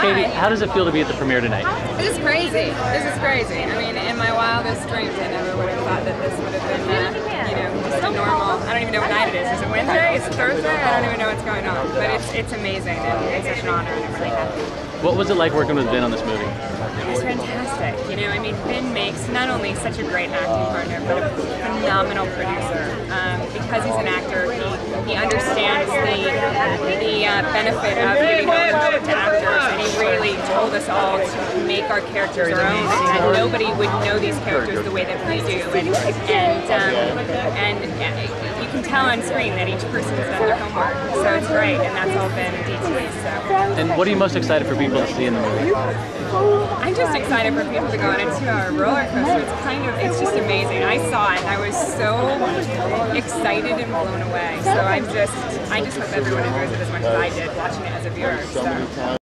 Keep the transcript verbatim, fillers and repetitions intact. Katie, how does it feel to be at the premiere tonight? This is crazy. This is crazy. I mean, in my wildest dreams, I never would have thought that this would have been, uh, you know, just normal. I don't even know what night it is. Is it Wednesday? Is it Thursday? I don't even know what's going on. But it's it's amazing, and it's such an honor, and I'm really happy. What was it like working with Ben on this movie? It was fantastic. You know, I mean, Ben makes not only such a great acting partner, but a phenomenal producer. Um, because he's an actor, he, he understands the the uh, benefit of giving ownership to actors, and he really told us all to make our characters our own, and nobody would know these characters the way that we do. And and, um, and uh, you can tell on screen that each person has done their homework, so it's great, and that's all been D T. So. And what are you most excited for people to see in the movie? I'm just excited for people to go on a two-hour roller coaster. It's kind of, it's just amazing. I saw it, and I was so excited and blown away. So I'm just, I just hope everyone enjoys it as much as I did watching it as a viewer. So.